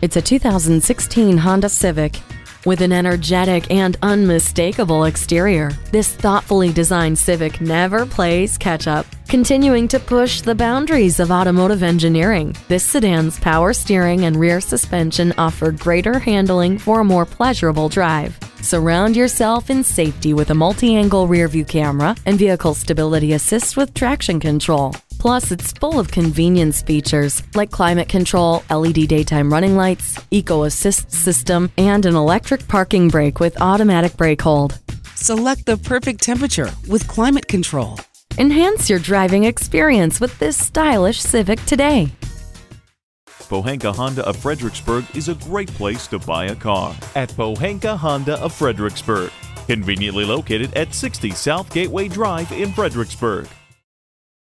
It's a 2016 Honda Civic. With an energetic and unmistakable exterior, this thoughtfully designed Civic never plays catch-up. Continuing to push the boundaries of automotive engineering, this sedan's power steering and rear suspension offer greater handling for a more pleasurable drive. Surround yourself in safety with a multi-angle rearview camera and vehicle stability assist with traction control. Plus, it's full of convenience features like climate control, LED daytime running lights, eco assist system, and an electric parking brake with automatic brake hold. Select the perfect temperature with climate control. Enhance your driving experience with this stylish Civic today. Pohanka Honda of Fredericksburg is a great place to buy a car at Pohanka Honda of Fredericksburg. Conveniently located at 60 South Gateway Drive in Fredericksburg.